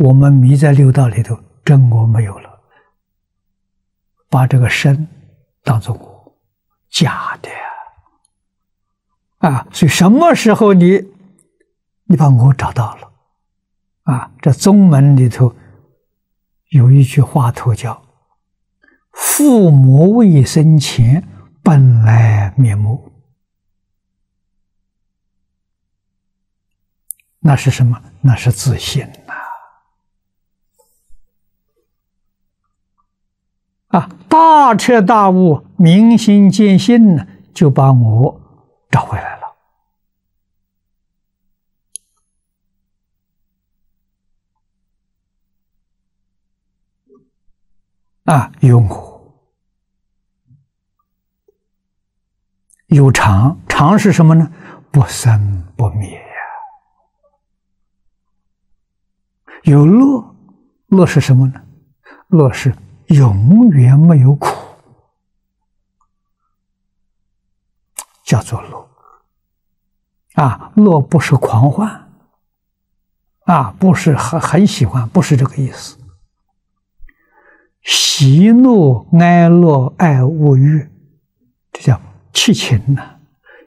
我们迷在六道里头，真我没有了，把这个身当作我，假的啊！所以什么时候你把我找到了啊？这宗门里头有一句话头叫“父母未生前，本来面目”。那是什么？那是自信啊！大彻大悟，明心见性呢，就把我找回来了。啊，有我，有常，常是什么呢？不生不灭。 有乐，乐是什么呢？乐是永远没有苦，叫做乐。啊，乐不是狂欢，啊，不是很喜欢，不是这个意思。喜怒哀乐爱恶欲，这叫七情呐、啊。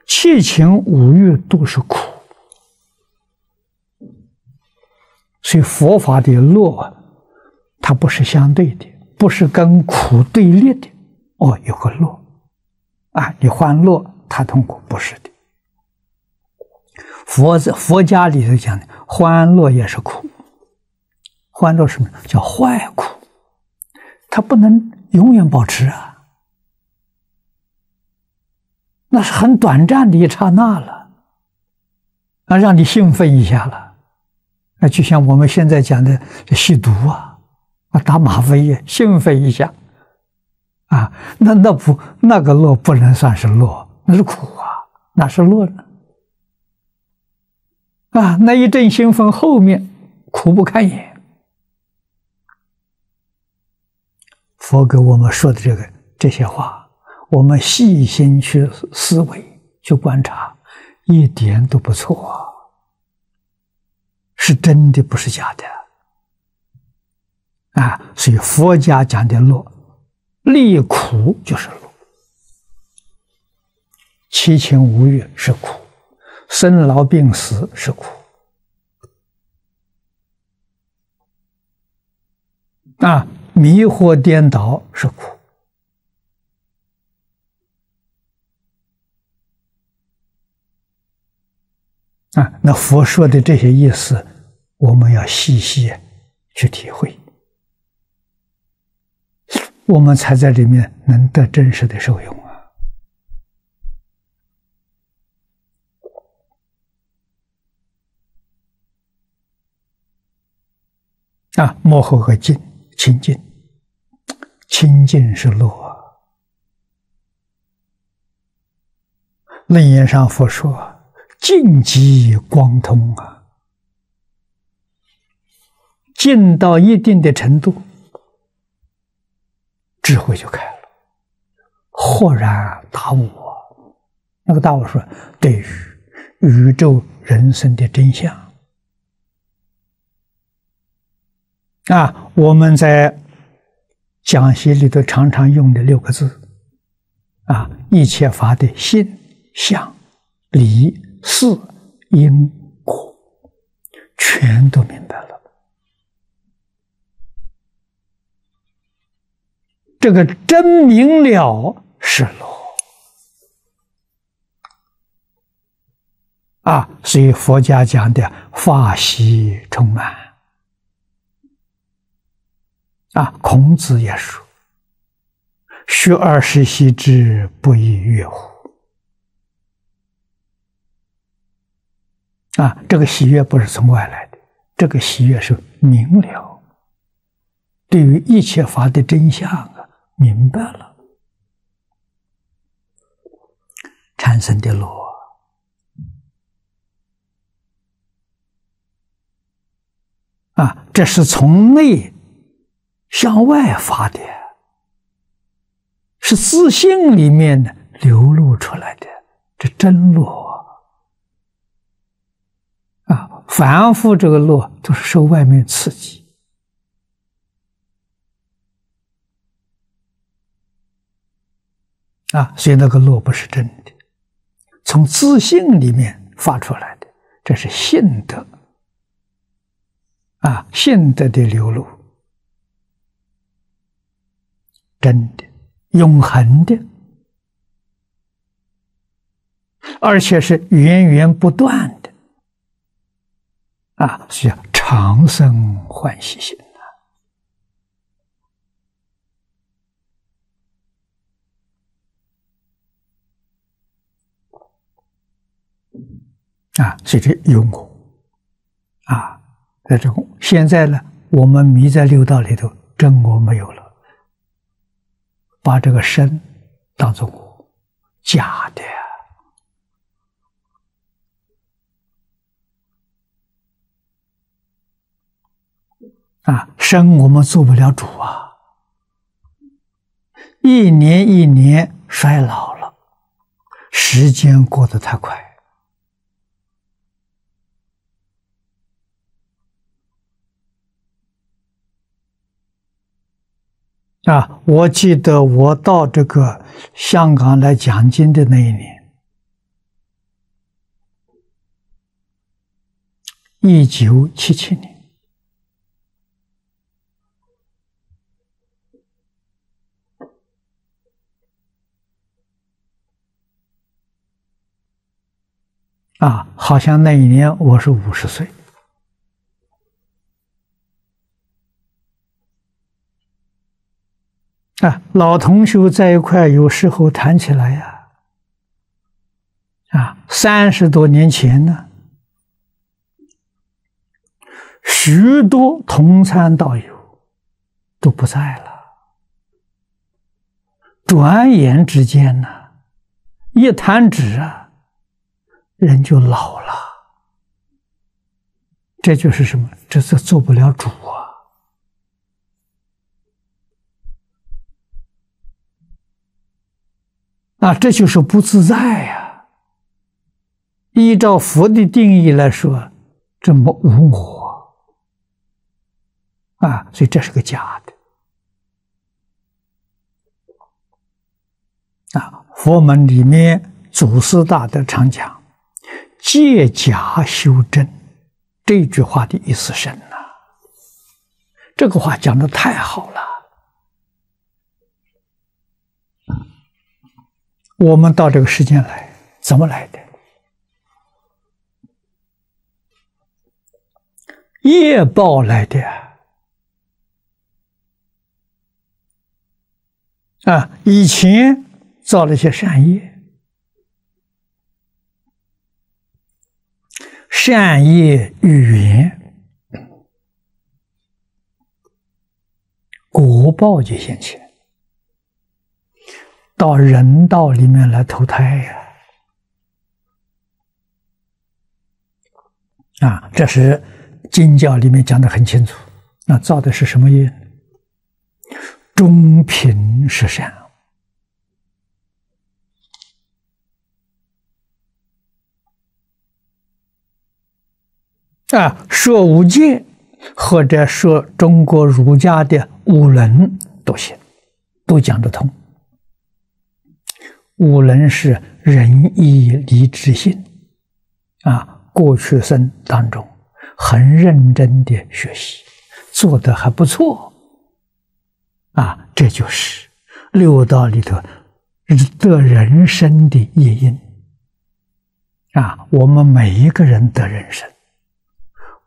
七情五欲都是苦。 所以佛法的乐啊，它不是相对的，不是跟苦对立的。哦，有个乐啊，你欢乐，他痛苦，不是的。佛家里头讲的欢乐也是苦，欢乐什么叫坏苦？它不能永远保持啊，那是很短暂的一刹那了，啊，让你兴奋一下了。 那就像我们现在讲的吸毒啊，啊打吗啡呀，兴奋一下，啊，那个乐不能算是乐，那是苦啊，哪是乐呢？啊，那一阵兴奋后面苦不堪言。佛给我们说的这些话，我们细心去思维、去观察，一点都不错啊。 是真的，不是假的啊！所以佛家讲的乐，离苦就是乐。七情五欲是苦，生老病死是苦啊，迷惑颠倒是苦啊。那佛说的这些意思。 我们要细细去体会，我们才在里面能得真实的受用啊！啊，幕后和静清净，清净是乐啊。楞严上佛说：“净即光通啊。” 进到一定的程度，智慧就开了，豁然大悟。那个大悟说，对于宇宙人生的真相啊，我们在讲席里头常常用的6个字啊，一切法的性、相、理、事、因、果，全都明白了。 这个真明了是乐啊，所以佛家讲的法喜充满啊。孔子也说：“学而时习之，不亦说乎？”啊，这个喜悦不是从外来的，这个喜悦是明了，对于一切法的真相。 明白了，产生的乐啊，这是从内向外发的，是自信里面流露出来的，这真乐啊！凡夫这个乐都是受外面刺激，啊，所以那个乐不是真的，从自信里面发出来的，这是信德啊，信德的流露，真的、永恒的，而且是源源不断的啊，所以长生欢喜心。 啊，所以这有我，啊，在这个现在呢，我们迷在六道里头，真我没有了，把这个身当作我，假的呀，啊，身我们做不了主啊，一年一年衰老了，时间过得太快。 啊，我记得我到这个香港来讲经的那一年，1977年，啊，好像那一年我是50岁。 啊，老同学在一块，有时候谈起来呀、啊，30多年前呢，许多同参道友都不在了。转眼之间呢、啊，一弹指啊，人就老了。这就是什么？这是做不了主啊。 啊，这就是不自在呀、啊！依照佛的定义来说，这么无我啊，所以这是个假的啊。佛门里面祖师大德常讲“借假修真”这句话的意思深呐、啊，这个话讲得太好了。 我们到这个世间来，怎么来的？业报来的啊！以前造了一些善业，善业遇缘，果报就现前。 到人道里面来投胎呀、啊！啊，这是经教里面讲得很清楚。那、啊、造的是什么业？中品十善啊，说无界，或者说中国儒家的五伦都行，都讲得通。 五伦是仁义礼智信，啊，过去生当中很认真的学习，做得还不错，啊，这就是六道里头得人身的业因，啊，我们每一个人得人身，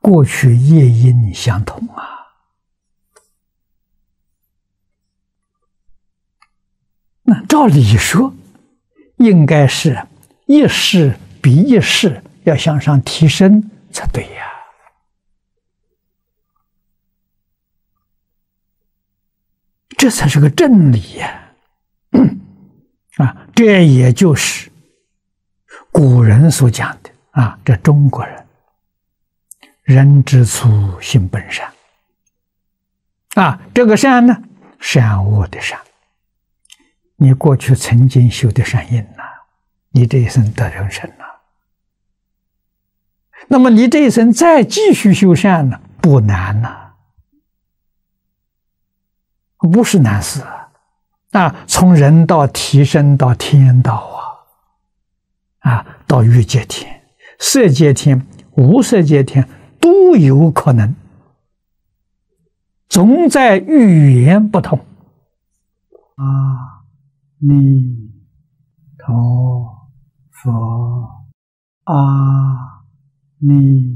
过去业因相同啊。 那照理说，应该是一世比一世要向上提升才对呀、啊，这才是个正理呀、啊啊！这也就是古人所讲的啊，这中国人“人之初，性本善”啊，这个善呢，善恶的善。 你过去曾经修的善因呐，你这一生得人身呐。那么你这一生再继续修善呢，不难呐、啊，不是难事啊。啊，从人道提升到天道啊，到欲界天、色界天、无色界天都有可能，总在语言不同啊，弥陀佛，阿弥。